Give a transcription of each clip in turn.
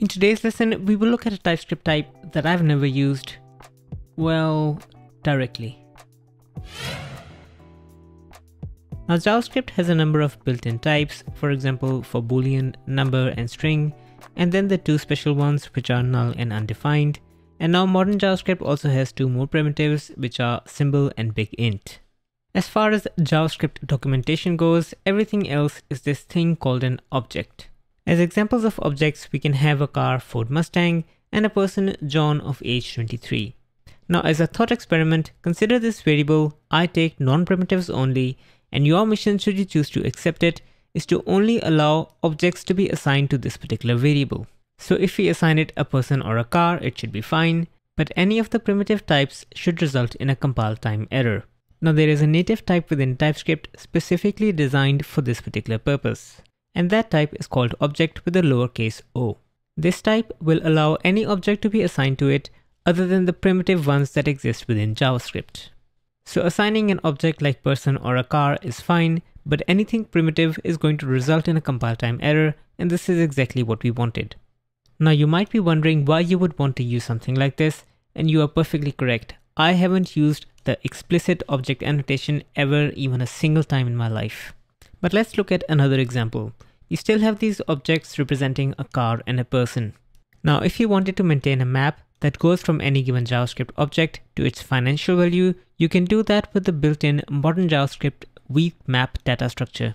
In today's lesson, we will look at a TypeScript type that I've never used, well, directly. Now, JavaScript has a number of built-in types, for example, for Boolean, number, and string, and then the two special ones, which are null and undefined. And now modern JavaScript also has two more primitives, which are symbol and BigInt. As far as JavaScript documentation goes, everything else is this thing called an object. As examples of objects, we can have a car Ford Mustang and a person John of age 23. Now, as a thought experiment, consider this variable, I take non-primitives only, and your mission, should you choose to accept it, is to only allow objects to be assigned to this particular variable. So if we assign it a person or a car, it should be fine, but any of the primitive types should result in a compile time error. Now, there is a native type within TypeScript specifically designed for this particular purpose, and that type is called object with a lowercase o. This type will allow any object to be assigned to it other than the primitive ones that exist within JavaScript. So assigning an object like person or a car is fine, but anything primitive is going to result in a compile time error, and this is exactly what we wanted. Now, you might be wondering why you would want to use something like this, and you are perfectly correct. I haven't used the explicit object annotation ever, even a single time in my life. But let's look at another example. You still have these objects representing a car and a person. Now, if you wanted to maintain a map that goes from any given JavaScript object to its financial value, you can do that with the built-in modern JavaScript WeakMap data structure.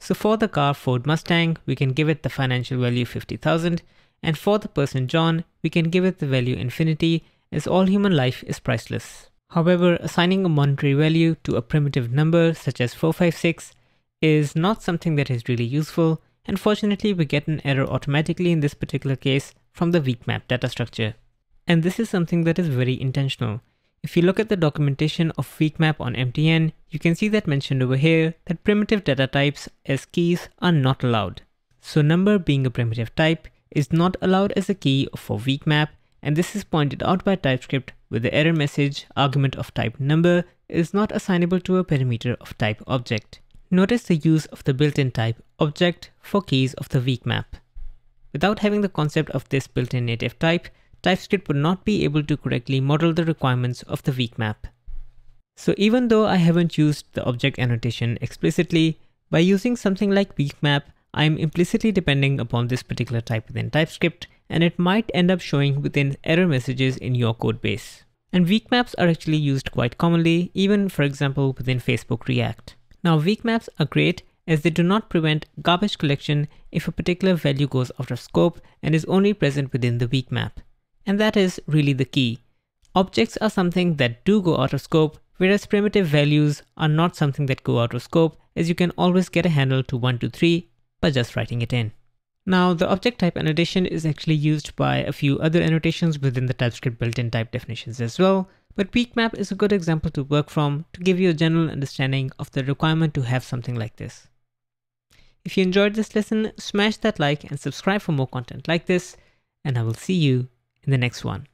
So for the car Ford Mustang, we can give it the financial value 50,000, and for the person John, we can give it the value infinity, as all human life is priceless. However, assigning a monetary value to a primitive number such as 456 is not something that is really useful, and fortunately we get an error automatically in this particular case from the WeakMap data structure. And this is something that is very intentional. If you look at the documentation of WeakMap on MDN, you can see that mentioned over here that primitive data types as keys are not allowed. So number, being a primitive type, is not allowed as a key for WeakMap, and this is pointed out by TypeScript with the error message argument of type number is not assignable to a parameter of type object. Notice the use of the built-in type object for keys of the WeakMap. Without having the concept of this built-in native type, TypeScript would not be able to correctly model the requirements of the WeakMap. So even though I haven't used the object annotation explicitly, by using something like WeakMap, I am implicitly depending upon this particular type within TypeScript, and it might end up showing within error messages in your code base. And WeakMaps are actually used quite commonly, even for example within Facebook React. Now, WeakMaps are great as they do not prevent garbage collection if a particular value goes out of scope and is only present within the WeakMap. And that is really the key. Objects are something that do go out of scope, whereas primitive values are not something that go out of scope, as you can always get a handle to 1, 2, 3 by just writing it in. Now, the object type annotation is actually used by a few other annotations within the TypeScript built-in type definitions as well, but WeakMap is a good example to work from to give you a general understanding of the requirement to have something like this. If you enjoyed this lesson, smash that like and subscribe for more content like this, and I will see you in the next one.